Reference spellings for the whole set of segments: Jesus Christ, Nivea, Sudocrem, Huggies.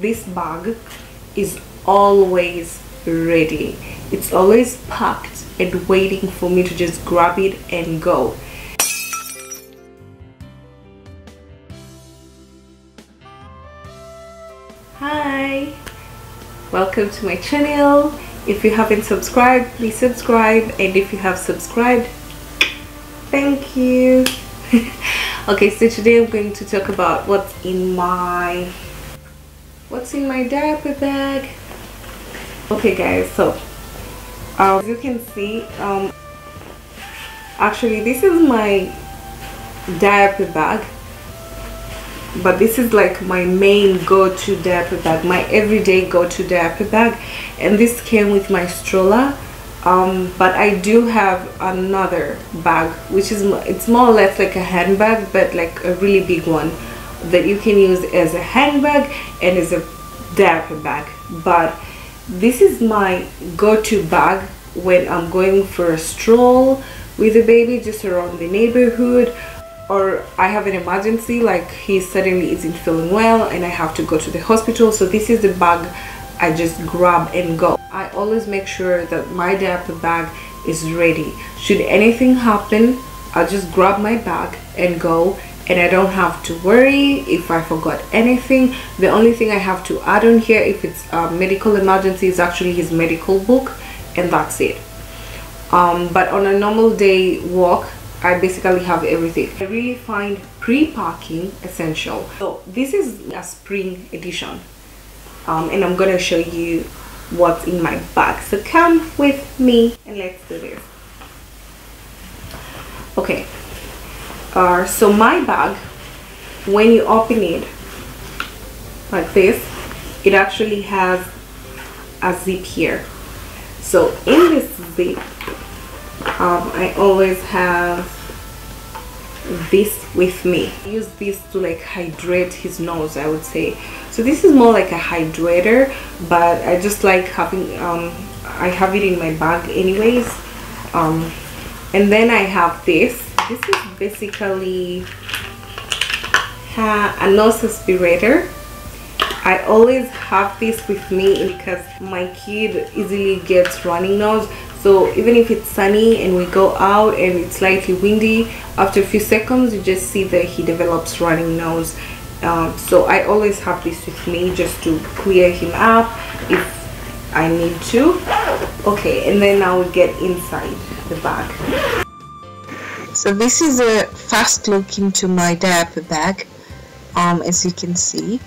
this bag is always ready. It's always packed and waiting for me to just grab it and go. Hi, welcome to my channel. If you haven't subscribed, please subscribe, and if you have subscribed, thank you. Okay, so today I'm going to talk about what's in my diaper bag. Okay guys, so as you can see, actually this is my diaper bag, but this is like my main go-to diaper bag, my everyday go-to diaper bag, and this came with my stroller. But I do have another bag, which is it's more or less like a handbag, but like a really big one that you can use as a handbag and as a diaper bag. But this is my go-to bag when I'm going for a stroll with the baby just around the neighborhood, or I have an emergency, like he suddenly isn't feeling well and I have to go to the hospital. So this is the bag I just grab and go. I always make sure that my diaper bag is ready. Should anything happen, I'll just grab my bag and go, and I don't have to worry if I forgot anything. The only thing I have to add on here, if it's a medical emergency, is actually his medical book, and that's it. But on a normal day walk, I basically have everything. I really find pre-packing essential. So this is a spring edition, and I'm gonna show you what's in my bag. So come with me and let's do this. Okay, so my bag, when you open it like this, it actually has a zip here. So in this zip, I always have this with me. I use this to like hydrate his nose, I would say. So this is more like a hydrator, but I just like having I have it in my bag anyways. And then I have this is basically a nose aspirator. I always have this with me because my kid easily gets running nose. So even if it's sunny and we go out and it's slightly windy, after a few seconds you just see that he develops running nose. So I always have this with me just to clear him up if I need to. Okay, and then I will get inside the bag. So this is a fast look into my diaper bag, as you can see,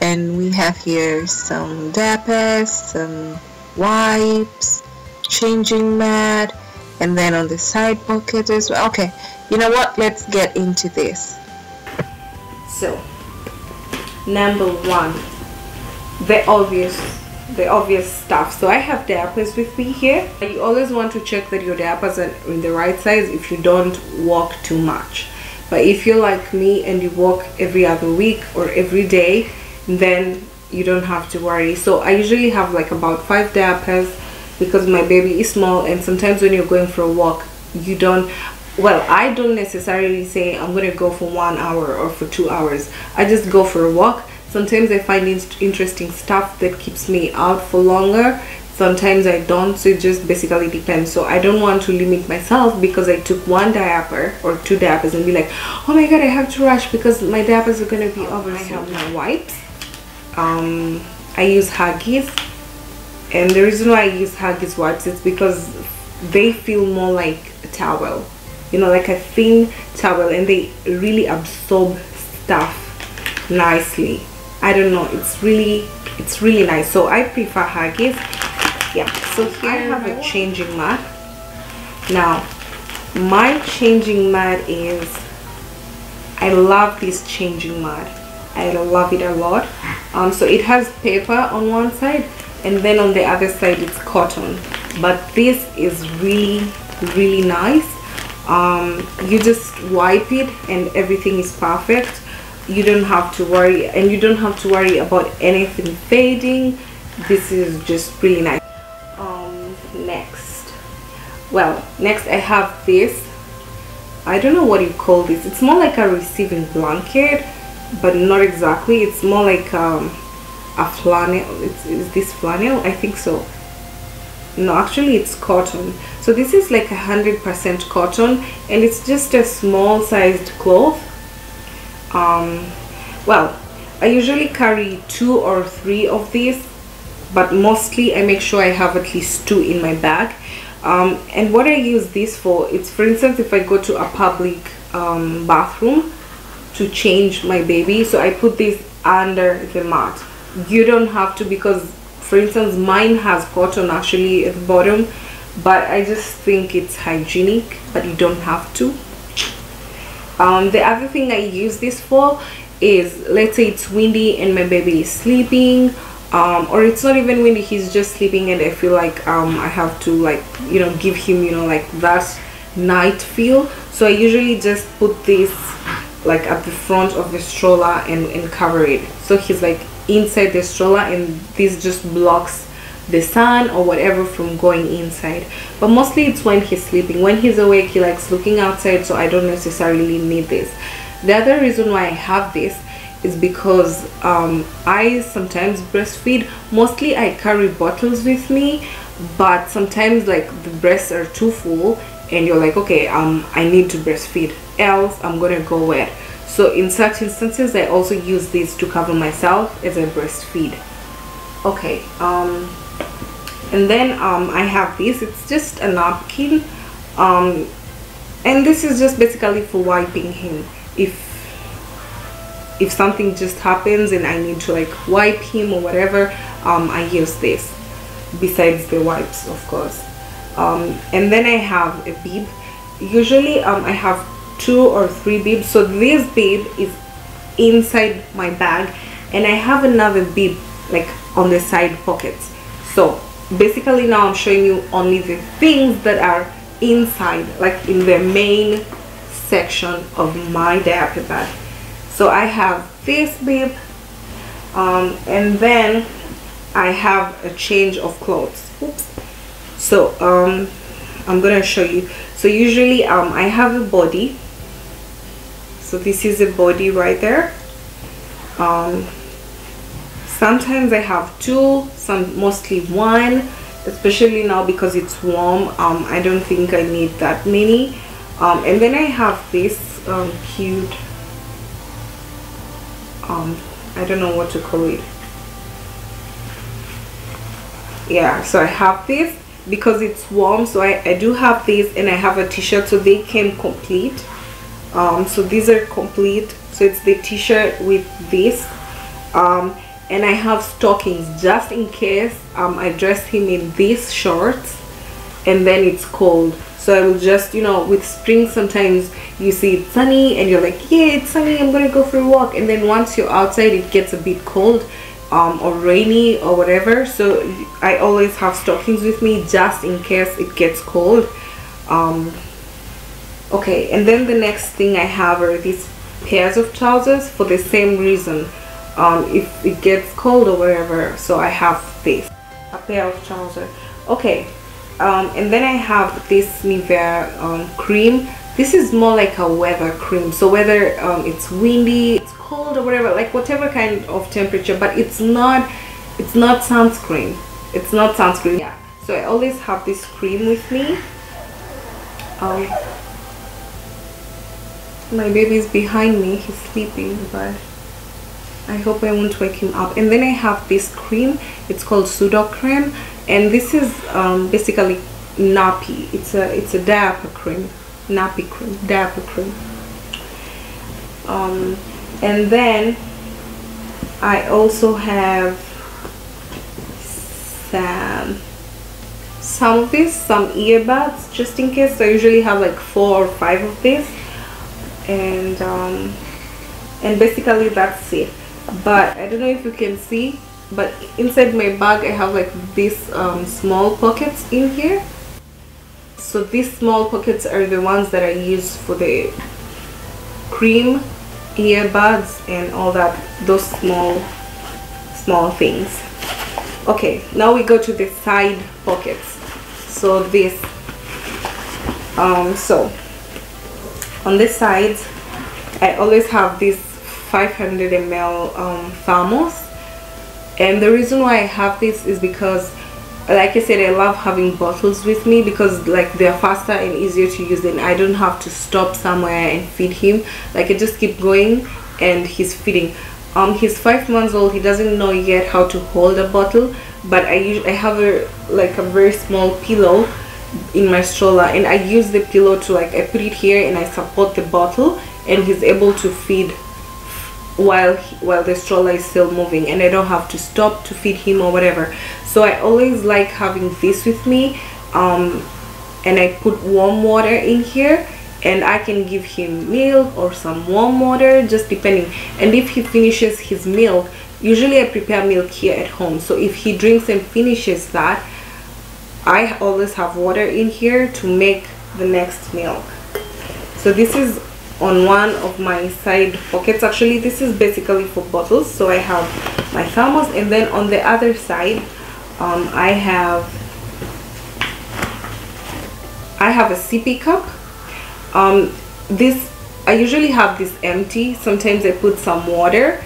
and we have here some diapers, some wipes, changing mat, and then on the side pocket as well. Okay, you know what, let's get into this. So number one, the obvious stuff. So I have diapers with me here. You always want to check that your diapers are in the right size if you don't walk too much. But if you're like me and you walk every other week or every day, then you don't have to worry. So I usually have like about 5 diapers because my baby is small, and sometimes when you're going for a walk, you don't, well, I don't necessarily say I'm gonna go for 1 hour or for 2 hours. I just go for a walk. Sometimes I find interesting stuff that keeps me out for longer. Sometimes I don't, so it just basically depends. So I don't want to limit myself because I took 1 diaper or 2 diapers and be like, oh my god, I have to rush because my diapers are gonna be over. I have my wipes. I use Huggies, and the reason why I use Huggies wipes is because they feel more like a towel, you know, like a thin towel, and they really absorb stuff nicely. I don't know, it's really nice, so I prefer Huggies. Yeah, so here I have a changing mat. Now my changing mat is, I love this changing mat, I love it a lot. So it has paper on one side, and then on the other side it's cotton, but this is really nice. You just wipe it and everything is perfect. You don't have to worry, and you don't have to worry about anything fading. This is just really nice. Next I have this, I don't know what you call this, it's more like a receiving blanket, but not exactly. It's more like a flannel. Is this flannel? I think so. No, actually it's cotton. So this is like 100% cotton, and it's just a small sized cloth. Well, I usually carry 2 or 3 of these, but mostly I make sure I have at least 2 in my bag. And what I use this for, it's for instance if I go to a public bathroom to change my baby, so I put this under the mat. You don't have to, because for instance mine has cotton actually at the bottom, but I just think it's hygienic, but you don't have to. The other thing I use this for is, let's say it's windy and my baby is sleeping, or it's not even windy, he's just sleeping, and I feel like I have to, like, you know, give him, you know, like that night feel. So I usually just put this like at the front of the stroller and cover it, so he's like inside the stroller, and this just blocks the sun or whatever from going inside. But mostly it's when he's sleeping. When he's awake, he likes looking outside, so I don't necessarily need this. The other reason why I have this is because I sometimes breastfeed. Mostly I carry bottles with me, but sometimes like the breasts are too full and you're like, okay, I need to breastfeed, else I'm gonna go wet. So in such instances, I also use this to cover myself as I breastfeed. Okay, and then I have this. It's just a napkin, and this is just basically for wiping him. If something just happens and I need to like wipe him or whatever, I use this, besides the wipes, of course. And then I have a bib. Usually I have 2 or 3 bibs. So this bib is inside my bag, and I have another bib like on the side pockets. So basically now I'm showing you only the things that are inside, like in the main section of my diaper bag. So I have this bib, and then I have a change of clothes. Oops. So I'm gonna show you. So usually I have a body. So this is a body right there. Sometimes I have 2, mostly 1, especially now because it's warm. I don't think I need that many. And then I have this cute, I don't know what to call it. Yeah, so I have this because it's warm, so I do have this, and I have a t-shirt, so they came complete. So these are complete. So it's the t-shirt with this, and I have stockings just in case I dress him in these shorts and then it's cold. So I will just, you know, with spring sometimes you see it's sunny and you're like, yeah, it's sunny, I'm gonna go for a walk, and then once you're outside it gets a bit cold, or rainy or whatever. So I always have stockings with me just in case it gets cold. Okay, and then the next thing I have are these pairs of trousers for the same reason. If it gets cold or whatever, so I have this, a pair of trousers. Okay, and then I have this Nivea cream. This is more like a weather cream, so whether it's windy, it's cold or whatever, like whatever kind of temperature, but it's not sunscreen, it's not sunscreen. Yeah, so I always have this cream with me. My baby's behind me, he's sleeping, but I hope I won't wake him up. And then I have this cream, it's called Sudocrem, and this is basically nappy. It's a diaper cream, nappy cream, diaper cream. And then I also have some of this, some earbuds just in case. So I usually have like 4 or 5 of this, and basically that's it. But I don't know if you can see, but inside my bag I have like these small pockets in here. So these small pockets are the ones that I use for the cream, earbuds, and all that, those small things. Okay, now we go to the side pockets. So this, so on the sides I always have this 500 ml thermos. and the reason why I have this is because, like I said, I love having bottles with me because like they're faster and easier to use, and I don't have to stop somewhere and feed him. Like I just keep going and he's feeding. He's 5 months old, he doesn't know yet how to hold a bottle, but I have a very small pillow in my stroller, and I use the pillow to like, I put it here and I support the bottle, and he's able to feed while the stroller is still moving, and I don't have to stop to feed him or whatever. So I always like having this with me, and I put warm water in here, and I can give him milk or some warm water, just depending. And if he finishes his milk, usually I prepare milk here at home, so if he drinks and finishes that, I always have water in here to make the next milk. So this is on one of my side pockets. Actually, this is basically for bottles, so I have my thermos, and then on the other side I have a sippy cup. This I usually have this empty. Sometimes I put some water,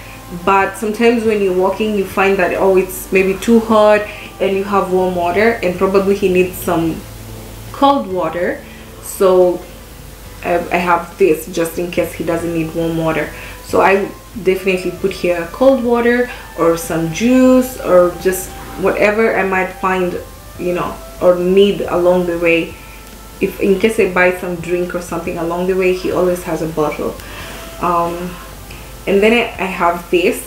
but sometimes when you're walking you find that, oh, it's maybe too hot and you have warm water, and probably he needs some cold water, so I have this just in case he doesn't need warm water. So I definitely put here cold water or some juice or just whatever I might find, you know, or need along the way. If in case I buy some drink or something along the way, he always has a bottle. And then I have this.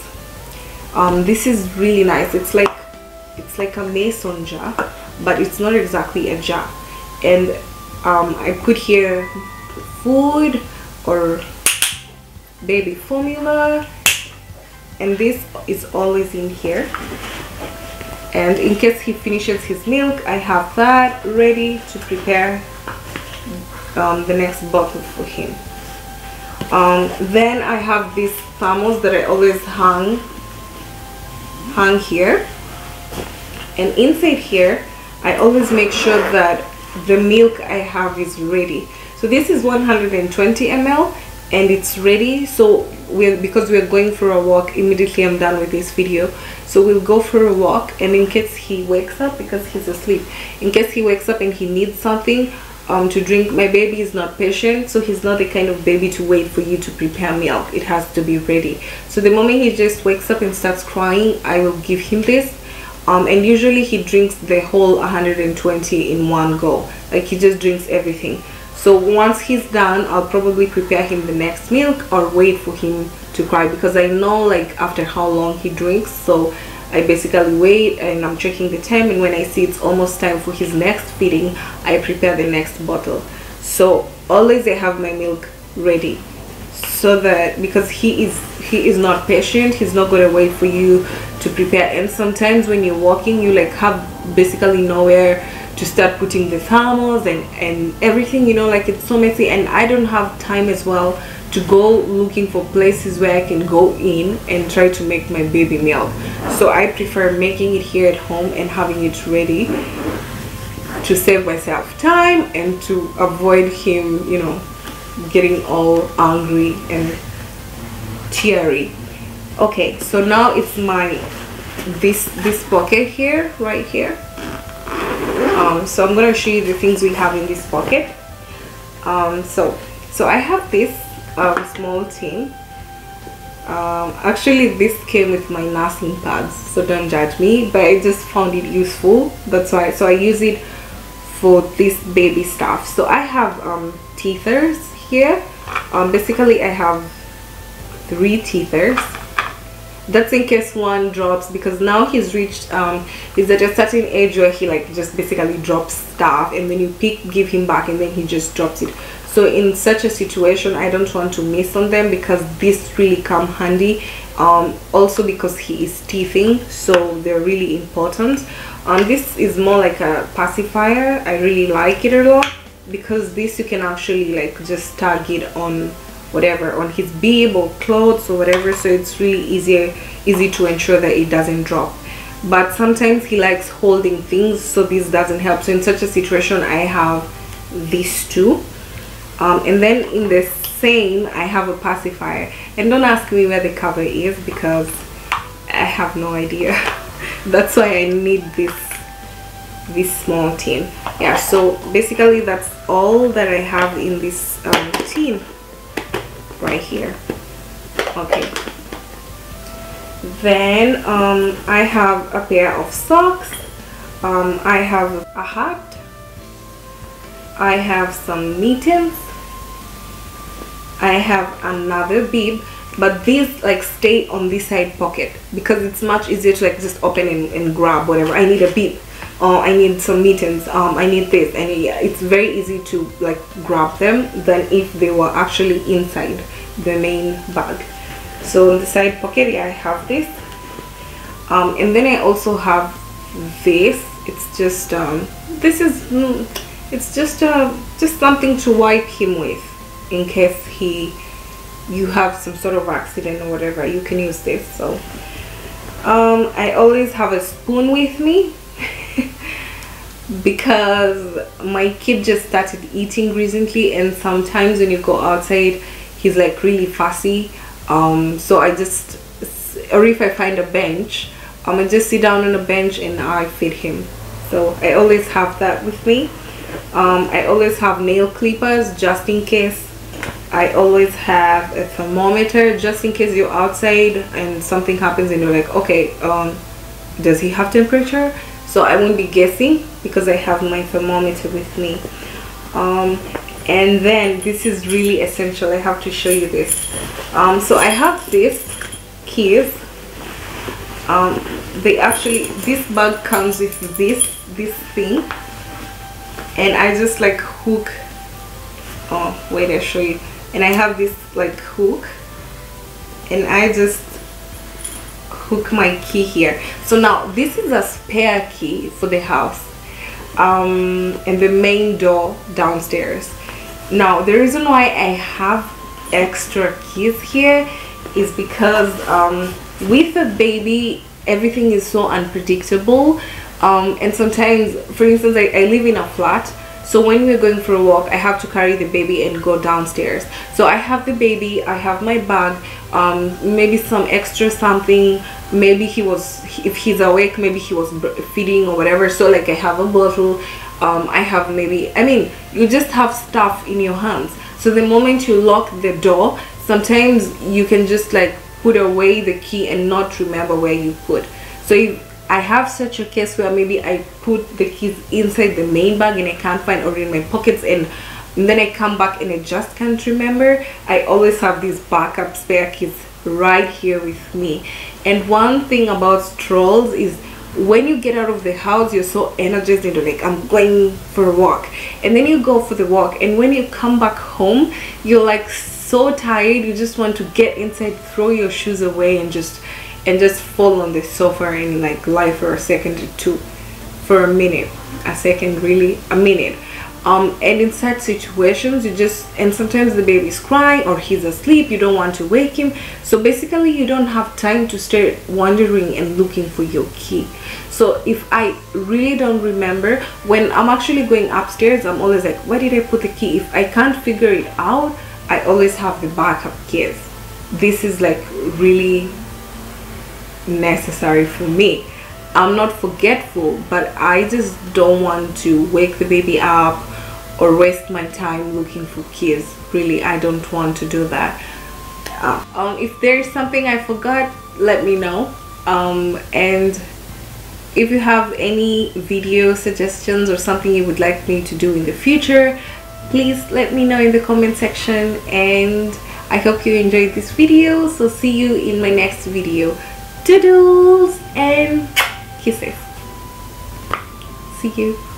This is really nice. It's like a mason jar, but it's not exactly a jar. And I put here food or baby formula, and this is always in here, and in case he finishes his milk, I have that ready to prepare the next bottle for him. Then I have this thermos that I always hang here, and inside here I always make sure that the milk I have is ready. So this is 120 ml, and it's ready. So because we're going for a walk immediately. I'm done with this video, so we'll go for a walk, and in case he wakes up, because he's asleep, in case he wakes up and he needs something to drink, my baby is not patient, so he's not the kind of baby to wait for you to prepare milk. It has to be ready. So the moment he just wakes up and starts crying, I will give him this. And usually he drinks the whole 120 in one go. Like he just drinks everything. So once he's done, I'll probably prepare him the next milk or wait for him to cry, because I know like after how long he drinks. So I basically wait, and I'm checking the time, and when I see it's almost time for his next feeding, I prepare the next bottle. So always I have my milk ready, so that because he is not patient, he's not going to wait for you to prepare. And sometimes when you're walking, you like have basically nowhere to start putting the thermos and everything, you know, like it's so messy, and I don't have time as well to go looking for places where I can go in and try to make my baby milk. So I prefer making it here at home and having it ready to save myself time and to avoid him, you know, getting all angry and teary. Okay, so now it's my this pocket here, right here. So I'm gonna show you the things we have in this pocket. So I have this small tin. Actually, this came with my nursing pads, so don't judge me, but I just found it useful. That's why. So I use it for this baby stuff. So I have teethers here. Basically, I have 3 teethers. That's in case one drops, because now he's reached he's at a certain age where he like just basically drops stuff, and then you give him back, and then he just drops it. So in such a situation, I don't want to miss on them, because these really come handy. Also because he is teething, so they're really important. This is more like a pacifier. I really like it a lot, because this you can actually like just tag it on whatever, on his bib or clothes or whatever, so it's really easy to ensure that it doesn't drop. But sometimes he likes holding things, so this doesn't help. So in such a situation, I have these 2, and then in the same I have a pacifier. And don't ask me where the cover is, because I have no idea. That's why I need this small tin. Yeah, so basically that's all that I have in this tin right here. Okay, then I have a pair of socks, I have a hat, I have some mittens, I have another bib, but these like stay on this side pocket because it's much easier to like just open and grab whatever. I need a bib, I need some mittens, I need this, and yeah, it's very easy to like grab them than if they were actually inside the main bag. So on the side pocket, yeah, I have this, and then I also have this. It's just this is it's just something to wipe him with in case you have some sort of accident or whatever. You can use this. So I always have a spoon with me because my kid just started eating recently, and sometimes when you go outside he's like really fussy, so I just, or if I find a bench, I just sit down on a bench and I feed him. So I always have that with me. I always have nail clippers just in case. I always have a thermometer just in case you're outside and something happens and you're like, okay, does he have temperature? So I won't be guessing because I have my thermometer with me. And then this is really essential. I have to show you this. So I have these keys. They actually, this bag comes with this thing, and I just like hook, oh wait, I'll show you. And I have this like hook, and I just hook my key here. So now this is a spare key for the house, and the main door downstairs. Now the reason why I have extra keys here is because with a baby everything is so unpredictable, and sometimes, for instance, I live in a flat, so when we're going for a walk I have to carry the baby and go downstairs. So I have the baby, I have my bag, maybe some extra something, maybe if he's awake, maybe he was feeding or whatever, so like I have a bottle, I have maybe, I mean, you just have stuff in your hands. So the moment you lock the door, sometimes you can just like put away the key and not remember where you put. So if I have such a case where maybe I put the keys inside the main bag and I can't find, or in my pockets, and then I come back and I just can't remember, I always have these backup spare keys right here with me. And one thing about strolls is when you get out of the house you're so energized and you're like, I'm going for a walk, and then you go for the walk, and when you come back home you're like so tired, you just want to get inside, throw your shoes away, and just fall on the sofa and like lie for a second or two, for a minute, a second, really a minute. And in such situations you just, and sometimes the baby's crying or he's asleep, you don't want to wake him, so basically you don't have time to start wandering and looking for your key. So if I really don't remember, when I'm actually going upstairs, I'm always like, where did I put the key? If I can't figure it out, I always have the backup keys. This is like really necessary for me. I'm not forgetful, but I just don't want to wake the baby up or waste my time looking for keys. Really, I don't want to do that. If there's something I forgot, let me know. And if you have any video suggestions or something you would like me to do in the future, please let me know in the comment section, and I hope you enjoyed this video. So see you in my next video. Toodles and kisses. See you.